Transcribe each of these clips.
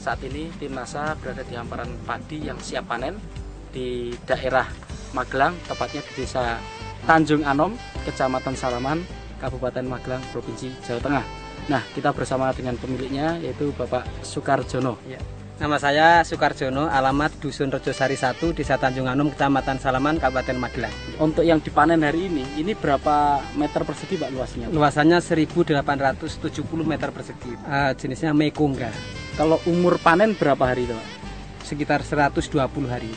Saat ini tim NASA berada di hamparan padi yang siap panen di daerah Magelang, tepatnya di desa Tanjung Anom, Kecamatan Salaman, Kabupaten Magelang, Provinsi Jawa Tengah. Nah, kita bersama dengan pemiliknya, yaitu Bapak Sukarjono. Ya. Nama saya Sukarjono, alamat Dusun Rejo Sari 1, Desa Tanjung Anom, Kecamatan Salaman, Kabupaten Magelang. Untuk yang dipanen hari ini berapa meter persegi, Pak, luasnya? Luasannya 1.870 meter persegi. Jenisnya mekongga. Kalau umur panen berapa hari itu, Pak? Sekitar 120 hari.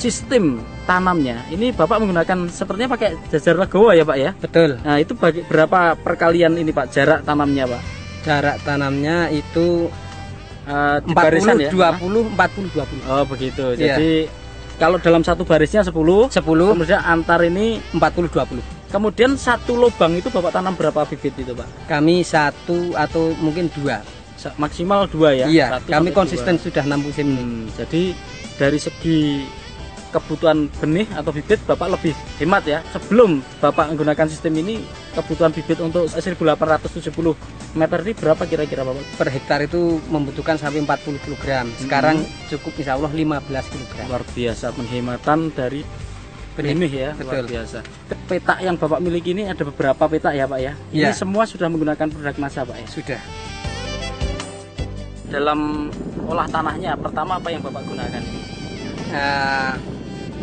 Sistem tanamnya, ini Bapak menggunakan sepertinya pakai jajar legowo ya, Pak, ya? Betul. Nah, itu berapa perkalian ini, Pak, jarak tanamnya, Pak? Jarak tanamnya itu 40, 20, ya? 40, 20. Oh begitu, yeah. Jadi kalau dalam satu barisnya 10, kemudian antar ini 40, 20. Kemudian satu lubang itu Bapak tanam berapa bibit itu, Pak? Kami satu atau mungkin dua, maksimal dua ya? Iya, kami konsisten dua. Sudah 6 musim ini. Jadi dari segi kebutuhan benih atau bibit Bapak lebih hemat ya. Sebelum Bapak menggunakan sistem ini, kebutuhan bibit untuk 1.870 meter ini berapa kira-kira, Bapak? Per hektar itu membutuhkan sampai 40 kg. Sekarang cukup insya Allah 15 kg. Luar biasa penghematan dari benih ya. Betul. Luar biasa. Petak yang Bapak miliki ini ada beberapa petak ya, Pak ya? Ini ya. Semua sudah menggunakan produk NASA, Pak ya? Sudah. Dalam olah tanahnya, pertama apa yang Bapak gunakan?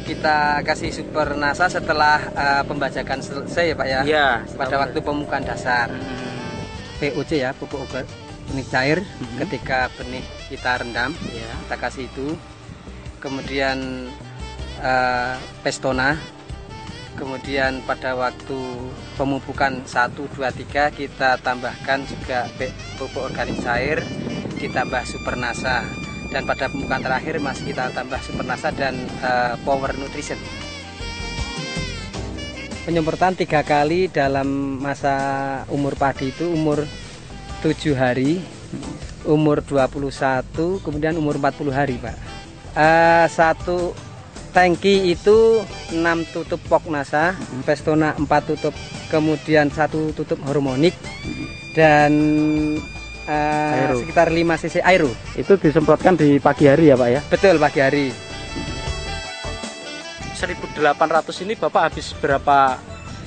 Kita kasih super nasa setelah pembajakan selesai ya, Pak ya, ya pada waktu pemukaan dasar POC ya, pupuk organik cair. Ketika benih kita rendam ya, kita kasih itu, kemudian pestona, kemudian pada waktu pemupukan 1, 2, 3 kita tambahkan juga pupuk organik cair, ditambah super nasa, dan pada pembukaan terakhir masih kita tambah super nasa dan POWER NUTRITION. Penyemprotan 3 kali dalam masa umur padi itu umur 7 hari, umur 21, kemudian umur 40 hari, Pak. Satu tangki itu 6 tutup POC NASA, pestona 4 tutup, kemudian 1 tutup hormonik, dan sekitar 5 cc aero. Itu disemprotkan di pagi hari ya, Pak ya? Betul, pagi hari. 1.800 ini Bapak habis berapa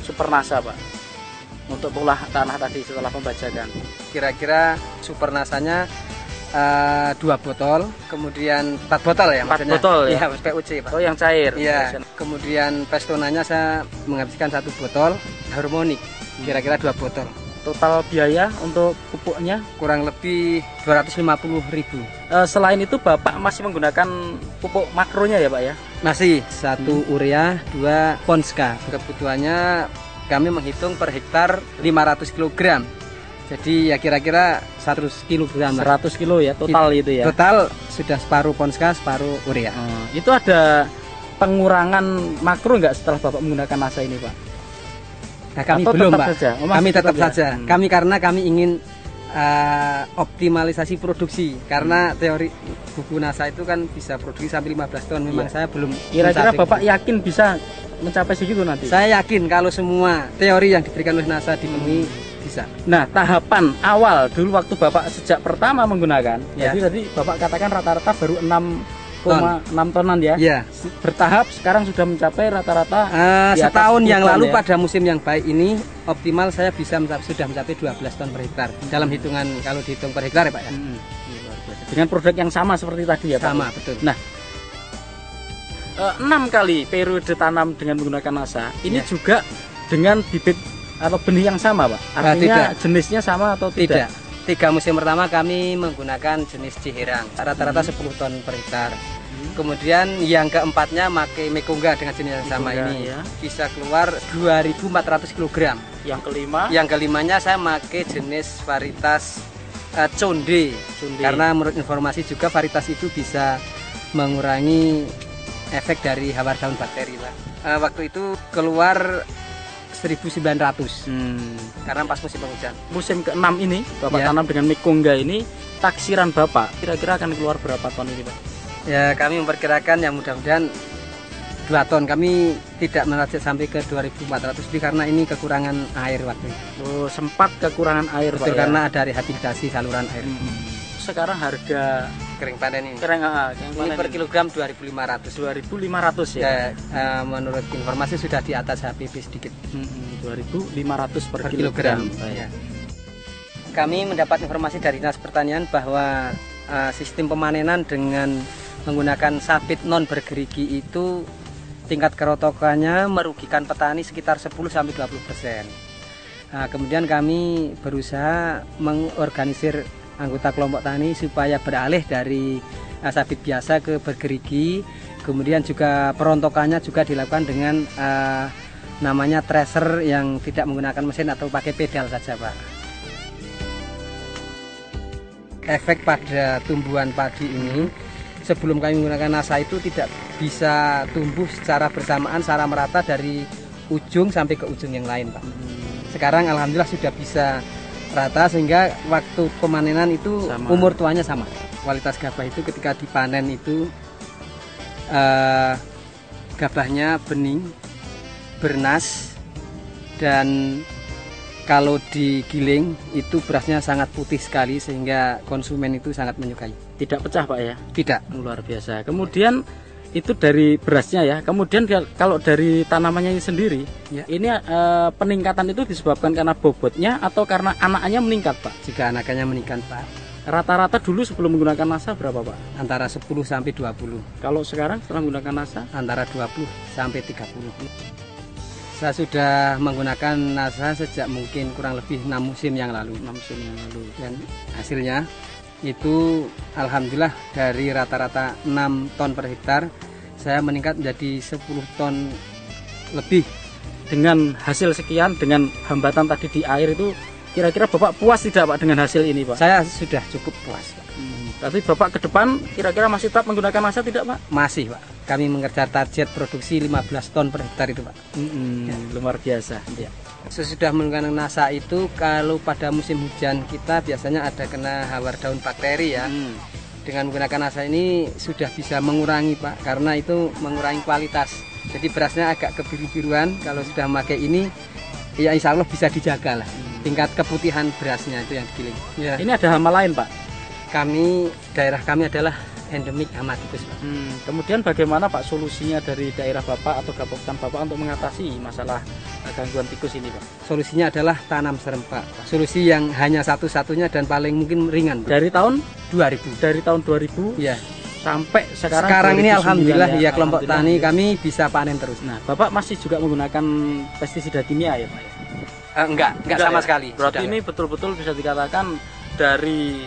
super nasa, Pak? Untuk olah tanah tadi setelah pembajakan. Kira-kira super nasanya 2 botol, kemudian 4 botol ya, 4 botol ya? Iya, POC, Pak. Oh, yang cair. Iya. Kemudian pestonanya saya menghabiskan 1 botol, hormonik kira-kira 2 botol. Total biaya untuk pupuknya kurang lebih 250.000. Selain itu Bapak masih menggunakan pupuk makronya ya, Pak ya? Masih, 1 urea, 2 ponska. Kebutuhannya kami menghitung per hektar 500 kg. Jadi ya kira-kira 100 kg. 100 kilo ya total itu ya. Total sudah separuh ponska, separuh urea. Itu ada pengurangan makro nggak setelah Bapak menggunakan NASA ini, Pak? Nah, kami belum, Pak. Kami tetap saja. Kami karena kami ingin optimalisasi produksi. Karena teori buku NASA itu kan bisa produksi sampai 15 ton. Memang saya belum. Kira-kira Bapak yakin bisa mencapai segitu nanti? Saya yakin kalau semua teori yang diberikan oleh NASA dipenuhi bisa. Nah, tahapan awal dulu waktu Bapak sejak pertama menggunakan. Ya. Jadi tadi Bapak katakan rata-rata baru 6 tonan ya, yeah. Bertahap sekarang sudah mencapai rata-rata setahun yang lalu ya. Pada musim yang baik ini optimal saya bisa sudah mencapai 12 ton per hektar dalam hitungan, kalau dihitung per hektar ya, Pak ya. Dengan produk yang sama seperti tadi ya, Pak? Sama, betul. Nah, 6 kali periode tanam dengan menggunakan NASA ini juga dengan bibit atau benih yang sama, Pak? Artinya jenisnya sama atau tidak? 3 musim pertama kami menggunakan jenis ciherang, rata-rata 10 ton per hektar. Kemudian yang keempatnya pakai mekongga dengan jenis yang sama ini ya. Bisa keluar 2.400 kg. Yang kelima? Yang kelimanya saya pakai jenis varietas conde. Karena menurut informasi juga varietas itu bisa mengurangi efek dari hawar daun bakteri, Pak. Waktu itu keluar 1.900. Karena pas musim penghujan. Musim ke-6 ini Bapak tanam dengan mekongga ini, taksiran Bapak kira-kira akan keluar berapa ton ini, Pak? Ya, kami memperkirakan yang mudah-mudahan 2 ton. Kami tidak merajut sampai ke 2.400 karena ini kekurangan air waktu itu. Oh, sempat kekurangan air. Betul, Pak, karena ada rehabilitasi saluran air. Sekarang harga kering panen ini. Kering, ini per kilogram 2.500. 2.500 ya. Menurut informasi sudah di atas HPB sedikit. 2.500 per kilogram. Ya. Kami mendapat informasi dari Dinas Pertanian bahwa sistem pemanenan dengan menggunakan sabit non bergerigi itu tingkat kerotokannya merugikan petani sekitar 10–20%. Nah, kemudian kami berusaha mengorganisir anggota kelompok tani supaya beralih dari sabit biasa ke bergerigi. Kemudian juga perontokannya juga dilakukan dengan namanya tracer yang tidak menggunakan mesin atau pakai pedal saja, Pak. Efek pada tumbuhan padi ini, sebelum kami menggunakan NASA itu tidak bisa tumbuh secara bersamaan, secara merata dari ujung sampai ke ujung yang lain, Pak. Sekarang alhamdulillah sudah bisa rata sehingga waktu pemanenan itu sama. Umur tuanya sama. Kualitas gabah itu ketika dipanen itu gabahnya bening, bernas, dan kalau digiling itu berasnya sangat putih sekali sehingga konsumen itu sangat menyukai. Tidak pecah, Pak, ya? Tidak. Luar biasa. Kemudian itu dari berasnya ya. Kemudian kalau dari tanamannya sendiri ya, ini peningkatan itu disebabkan karena bobotnya atau karena anaknya meningkat, Pak? Jika anaknya meningkat, Pak. Rata-rata dulu sebelum menggunakan NASA berapa, Pak? Antara 10–20. Kalau sekarang setelah menggunakan NASA? Antara 20–30. Saya sudah menggunakan NASA sejak mungkin kurang lebih 6 musim yang lalu. 6 musim yang lalu. Dan hasilnya itu alhamdulillah dari rata-rata 6 ton per hektar saya meningkat menjadi 10 ton lebih. Dengan hasil sekian, dengan hambatan tadi di air itu, kira-kira Bapak puas tidak, Pak, dengan hasil ini, Pak? Saya sudah cukup puas, Pak. Tapi Bapak ke depan kira-kira masih tetap menggunakan NASA tidak, Pak? Masih, Pak. Kami mengejar target produksi 15 ton per hektar itu, Pak. Ya. Luar biasa. Ya. Sesudah menggunakan NASA itu, kalau pada musim hujan kita biasanya ada kena hawar daun bakteri ya. Dengan menggunakan NASA ini sudah bisa mengurangi, Pak, karena itu mengurangi kualitas. Jadi berasnya agak kebiru-biruan. Kalau sudah memakai ini, ya insya Allah bisa dijaga lah. Tingkat keputihan berasnya itu yang digiling. Ya. Ini ada hama lain, Pak? Daerah kami adalah endemik hama tikus, Pak. Kemudian bagaimana, Pak, solusinya dari daerah Bapak atau gaboktan Bapak untuk mengatasi masalah gangguan tikus ini, Pak? Solusinya adalah tanam serempak, solusi yang hanya satu-satunya dan paling mungkin ringan, Pak. Dari tahun 2000. Dari tahun 2000 ya sampai sekarang. Sekarang ini alhamdulillah ya, kelompok tani kami bisa panen terus. Nah, Bapak masih juga menggunakan pestisida kimia ya, Pak? Enggak sama ya? Sekali. Berarti ini betul-betul bisa dikatakan dari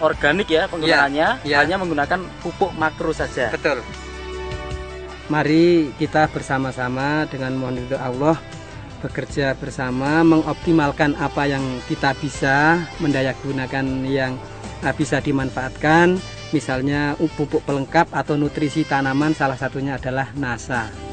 organik ya penggunaannya, ya. Hanya menggunakan pupuk makro saja. Betul. Mari kita bersama-sama dengan mohon ridho Allah bekerja bersama mengoptimalkan apa yang kita bisa, mendaya gunakan yang bisa dimanfaatkan, misalnya pupuk pelengkap atau nutrisi tanaman salah satunya adalah NASA.